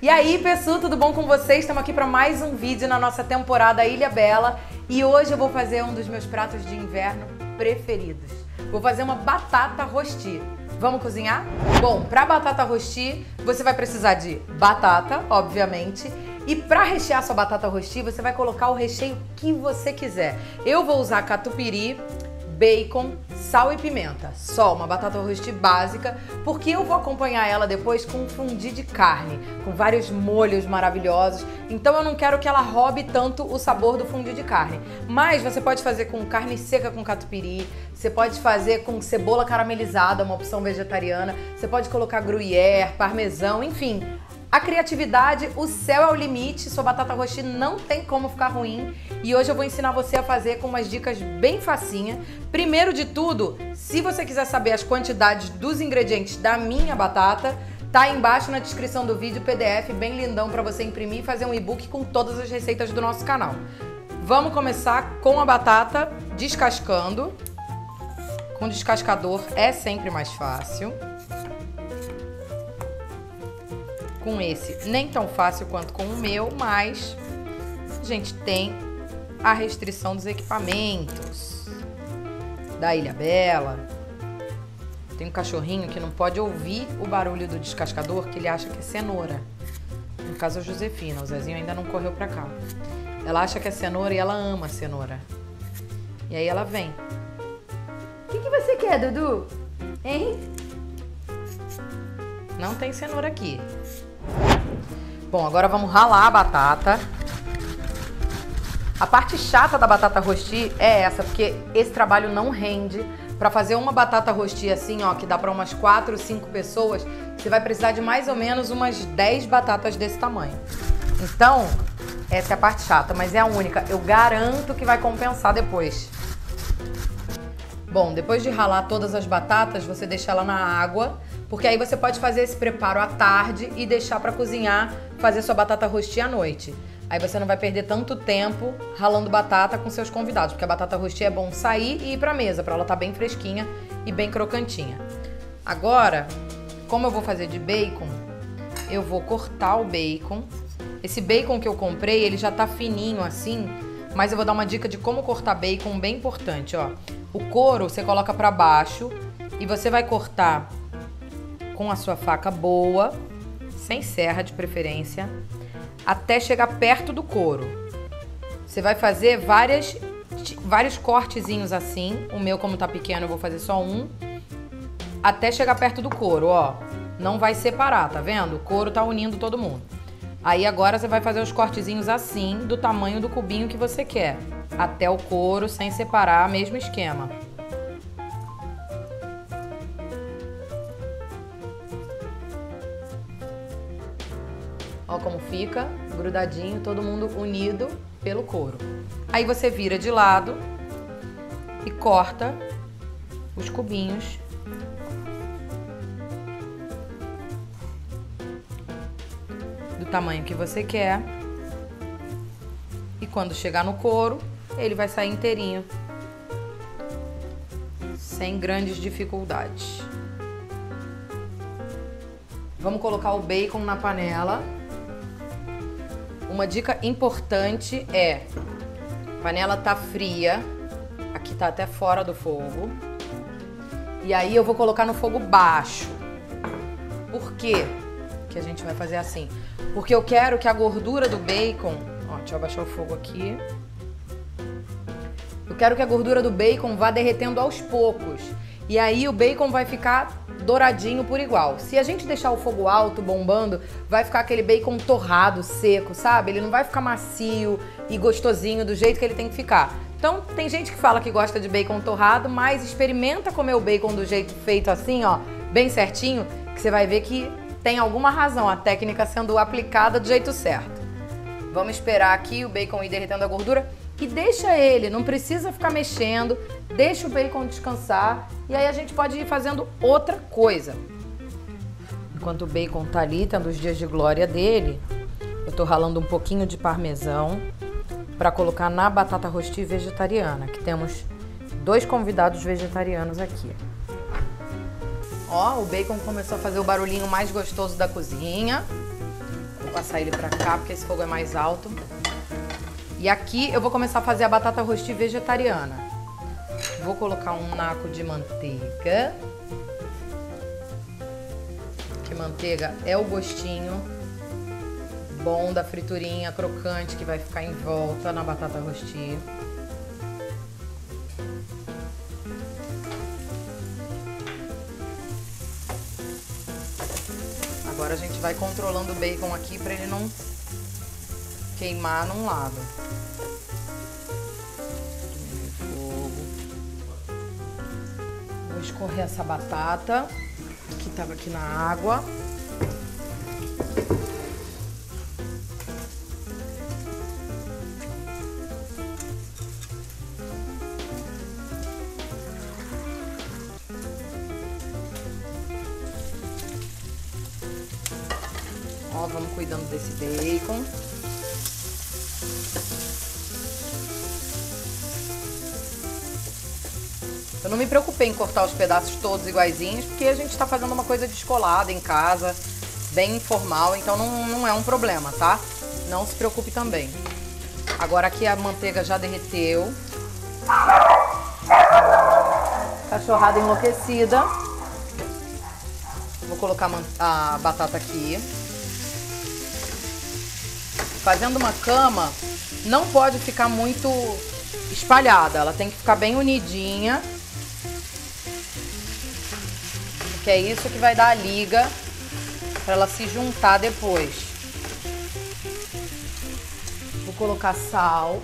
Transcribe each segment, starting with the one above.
E aí, pessoal, tudo bom com vocês? Estamos aqui para mais um vídeo na nossa temporada Ilha Bela e hoje eu vou fazer um dos meus pratos de inverno preferidos. Vou fazer uma batata rosti. Vamos cozinhar? Bom, para batata rosti, você vai precisar de batata, obviamente, e para rechear sua batata rosti, você vai colocar o recheio que você quiser. Eu vou usar catupiry, bacon, sal e pimenta. Só uma batata rosti básica, porque eu vou acompanhar ela depois com um fondue de carne, com vários molhos maravilhosos. Então eu não quero que ela roube tanto o sabor do fondue de carne. Mas você pode fazer com carne seca com catupiry, você pode fazer com cebola caramelizada, uma opção vegetariana, você pode colocar gruyère, parmesão, enfim. A criatividade, o céu é o limite, sua batata rosti não tem como ficar ruim e hoje eu vou ensinar você a fazer com umas dicas bem facinha. Primeiro de tudo, se você quiser saber as quantidades dos ingredientes da minha batata, tá aí embaixo na descrição do vídeo PDF bem lindão para você imprimir e fazer um e-book com todas as receitas do nosso canal. Vamos começar com a batata descascando. Com descascador é sempre mais fácil. Com esse nem tão fácil quanto com o meu, mas a gente tem a restrição dos equipamentos da Ilha Bela. Tem um cachorrinho que não pode ouvir o barulho do descascador, que ele acha que é cenoura. No caso, a Josefina, o Zezinho ainda não correu pra cá. Ela acha que é cenoura e ela ama a cenoura. E aí ela vem. O que você quer, Dudu? Hein? Não tem cenoura aqui. Bom, agora vamos ralar a batata. A parte chata da batata rosti é essa, porque esse trabalho não rende. Para fazer uma batata rosti assim, ó, que dá para umas 4 ou 5 pessoas, você vai precisar de mais ou menos umas 10 batatas desse tamanho. Então, essa é a parte chata, mas é a única. Eu garanto que vai compensar depois. Bom, depois de ralar todas as batatas, você deixa ela na água, porque aí você pode fazer esse preparo à tarde e deixar para cozinhar, fazer sua batata rosti à noite. Aí você não vai perder tanto tempo ralando batata com seus convidados, porque a batata rosti é bom sair e ir para mesa, para ela estar bem fresquinha e bem crocantinha. Agora, como eu vou fazer de bacon, eu vou cortar o bacon. Esse bacon que eu comprei, ele já tá fininho assim, mas eu vou dar uma dica de como cortar bacon bem importante, ó. O couro você coloca para baixo e você vai cortar com a sua faca boa, sem serra de preferência, até chegar perto do couro. Você vai fazer vários cortezinhos assim, o meu como tá pequeno eu vou fazer só um, até chegar perto do couro, ó. Não vai separar, tá vendo? O couro tá unindo todo mundo. Aí agora você vai fazer os cortezinhos assim, do tamanho do cubinho que você quer. Até o couro, sem separar, mesmo esquema. Ó como fica, grudadinho, todo mundo unido pelo couro. Aí você vira de lado e corta os cubinhos. Do tamanho que você quer. E quando chegar no couro, ele vai sair inteirinho, sem grandes dificuldades. Vamos colocar o bacon na panela. Uma dica importante é, a panela tá fria, aqui tá até fora do fogo, e aí eu vou colocar no fogo baixo. Por quê que a gente vai fazer assim? Porque eu quero que a gordura do bacon, ó, deixa eu abaixar o fogo aqui. Eu quero que a gordura do bacon vá derretendo aos poucos. E aí o bacon vai ficar douradinho por igual. Se a gente deixar o fogo alto, bombando, vai ficar aquele bacon torrado, seco, sabe? Ele não vai ficar macio e gostosinho do jeito que ele tem que ficar. Então, tem gente que fala que gosta de bacon torrado, mas experimenta comer o bacon do jeito feito assim, ó, bem certinho, que você vai ver que tem alguma razão, a técnica sendo aplicada do jeito certo. Vamos esperar aqui o bacon ir derretendo a gordura. E deixa ele, não precisa ficar mexendo, deixa o bacon descansar e aí a gente pode ir fazendo outra coisa. Enquanto o bacon tá ali, tendo os dias de glória dele, eu tô ralando um pouquinho de parmesão para colocar na batata rosti vegetariana, que temos 2 convidados vegetarianos aqui. Ó, o bacon começou a fazer o barulhinho mais gostoso da cozinha. passar ele pra cá, porque esse fogo é mais alto. E aqui eu vou começar a fazer a batata rosti vegetariana. Vou colocar um naco de manteiga. Que manteiga é o gostinho bom da friturinha crocante que vai ficar em volta na batata rosti. Agora a gente vai controlando o bacon aqui para ele não queimar num lado. Diminuir o fogo. Vou escorrer essa batata que estava aqui na água. Ó, vamos cuidando desse bacon. Eu não me preocupei em cortar os pedaços todos iguaizinhos, porque a gente tá fazendo uma coisa descolada em casa, bem informal, então não é um problema, tá? Não se preocupe também. Agora aqui a manteiga já derreteu. Cachorrada enlouquecida. Vou colocar a batata aqui. Fazendo uma cama, não pode ficar muito espalhada, ela tem que ficar bem unidinha, porque é isso que vai dar a liga para ela se juntar depois. Vou colocar sal.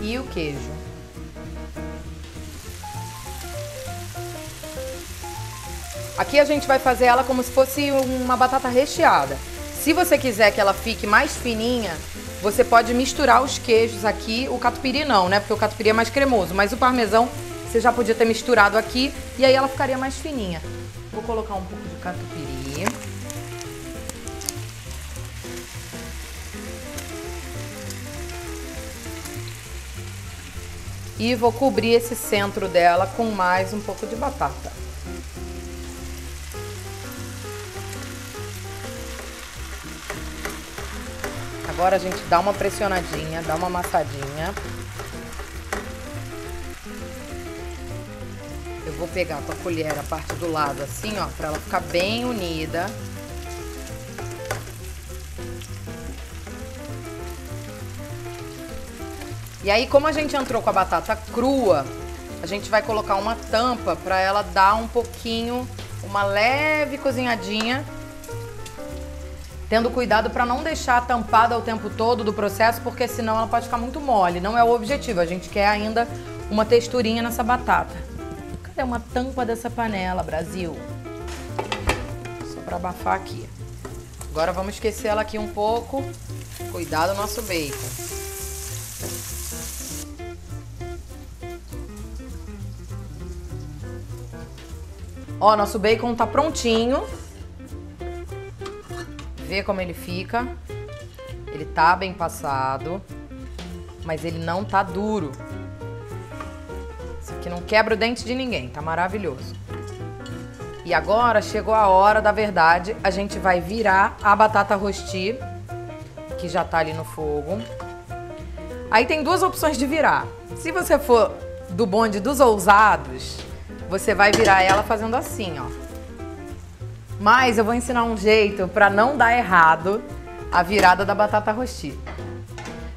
E o queijo. Aqui a gente vai fazer ela como se fosse uma batata recheada. Se você quiser que ela fique mais fininha, você pode misturar os queijos aqui. O catupiry não, né? Porque o catupiry é mais cremoso. Mas o parmesão você já podia ter misturado aqui e aí ela ficaria mais fininha. Vou colocar um pouco de catupiry. E vou cobrir esse centro dela com mais um pouco de batata. Agora a gente dá uma pressionadinha, dá uma amassadinha. Eu vou pegar com a colher a parte do lado assim, ó, pra ela ficar bem unida. E aí, como a gente entrou com a batata crua, a gente vai colocar uma tampa pra ela dar um pouquinho, uma leve cozinhadinha. Tendo cuidado para não deixar tampada o tempo todo do processo, porque senão ela pode ficar muito mole. Não é o objetivo, a gente quer ainda uma texturinha nessa batata. Cadê uma tampa dessa panela, Brasil? Só para abafar aqui. Agora vamos esquecer ela aqui um pouco. Cuidado do nosso bacon. Ó, nosso bacon tá prontinho. Vê como ele fica. Ele tá bem passado, mas ele não tá duro. Isso aqui não quebra o dente de ninguém, tá maravilhoso. E agora chegou a hora da verdade, a gente vai virar a batata rosti, que já tá ali no fogo. Aí tem duas opções de virar. Se você for do bonde dos ousados, você vai virar ela fazendo assim, ó. Mas eu vou ensinar um jeito para não dar errado a virada da batata rosti.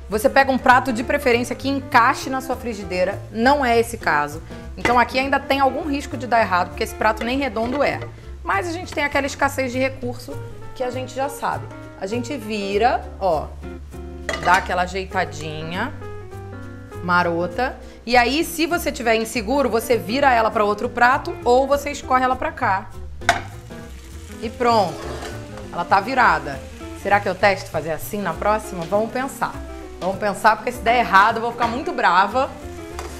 Você pega um prato de preferência que encaixe na sua frigideira, não é esse caso. Então aqui ainda tem algum risco de dar errado, porque esse prato nem redondo é. Mas a gente tem aquela escassez de recurso que a gente já sabe. A gente vira, ó, dá aquela ajeitadinha marota. E aí, se você tiver inseguro, você vira ela para outro prato ou você escorre ela para cá. E pronto, ela tá virada. Será que eu testo fazer assim na próxima? Vamos pensar. Vamos pensar, porque se der errado eu vou ficar muito brava.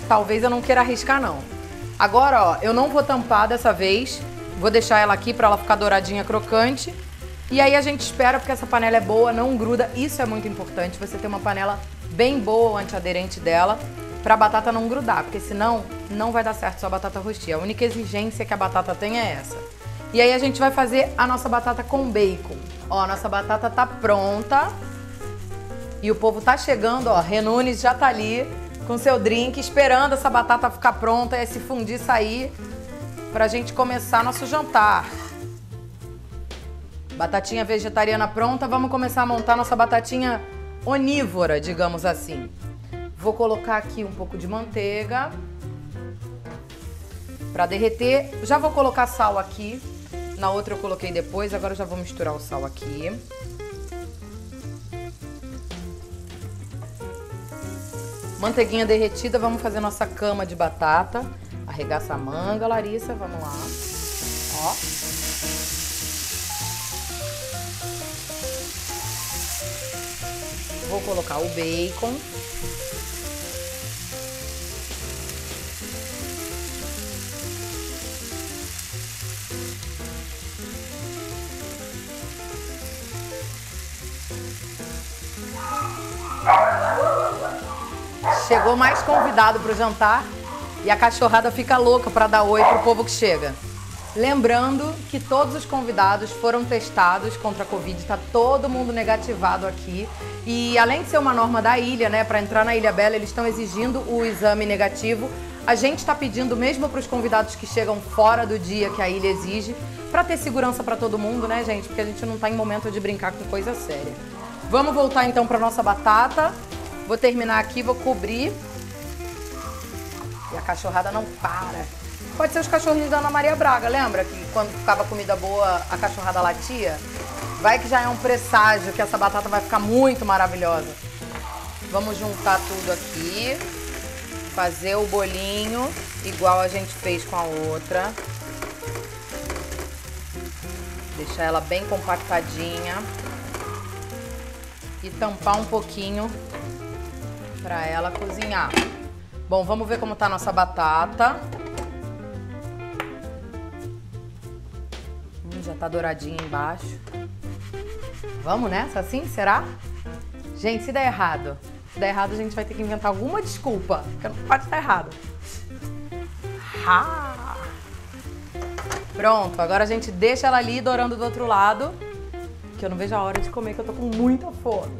Talvez eu não queira arriscar, não. Agora, ó, eu não vou tampar dessa vez. Vou deixar ela aqui pra ela ficar douradinha, crocante. E aí a gente espera, porque essa panela é boa, não gruda. Isso é muito importante, você ter uma panela bem boa, antiaderente dela. pra batata não grudar, porque senão não vai dar certo só a batata rosti. A única exigência que a batata tem é essa. E aí a gente vai fazer a nossa batata com bacon. Ó, a nossa batata tá pronta e o povo tá chegando, ó, Renunes já tá ali com seu drink, esperando essa batata ficar pronta e se fundir, sair, pra gente começar nosso jantar. Batatinha vegetariana pronta, vamos começar a montar nossa batatinha onívora, digamos assim. Vou colocar aqui um pouco de manteiga pra derreter. Já vou colocar sal aqui. Na outra eu coloquei depois, agora eu já vou misturar o sal aqui. Manteiguinha derretida, vamos fazer nossa cama de batata. Arregaça a manga, Larissa, vamos lá. Ó. Vou colocar o bacon. Chegou mais convidado para o jantar e a cachorrada fica louca para dar oi pro povo que chega. Lembrando que todos os convidados foram testados contra a Covid, está todo mundo negativado aqui. E além de ser uma norma da ilha, né, para entrar na Ilha Bela, eles estão exigindo o exame negativo. A gente está pedindo mesmo para os convidados que chegam fora do dia que a ilha exige, para ter segurança para todo mundo, né, gente? Porque a gente não está em momento de brincar com coisa séria. Vamos voltar então para nossa batata. Vou terminar aqui, vou cobrir. E a cachorrada não para. Pode ser os cachorrinhos da Ana Maria Braga, lembra? Que quando ficava comida boa, a cachorrada latia? Vai que já é um presságio que essa batata vai ficar muito maravilhosa. Vamos juntar tudo aqui. Fazer o bolinho igual a gente fez com a outra. Deixar ela bem compactadinha. E tampar um pouquinho para ela cozinhar. Bom, vamos ver como tá a nossa batata. Já tá douradinha embaixo. Vamos nessa assim? Será? Gente, se der errado. Se der errado, a gente vai ter que inventar alguma desculpa. Porque não pode estar errado. Ha! Pronto, agora a gente deixa ela ali dourando do outro lado. Que eu não vejo a hora de comer, que eu tô com muita fome.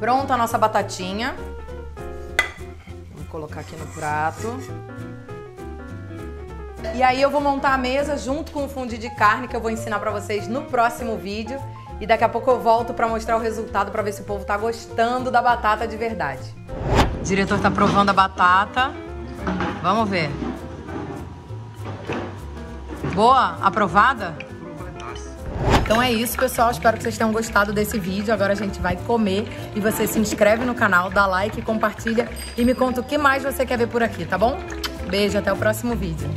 Pronta a nossa batatinha. Vou colocar aqui no prato. E aí eu vou montar a mesa junto com o fundi de carne que eu vou ensinar pra vocês no próximo vídeo. E daqui a pouco eu volto pra mostrar o resultado pra ver se o povo tá gostando da batata de verdade. O diretor tá provando a batata. Vamos ver. Boa? Aprovada? Então é isso, pessoal. Espero que vocês tenham gostado desse vídeo. Agora a gente vai comer e você se inscreve no canal, dá like, compartilha e me conta o que mais você quer ver por aqui, tá bom? Beijo, até o próximo vídeo.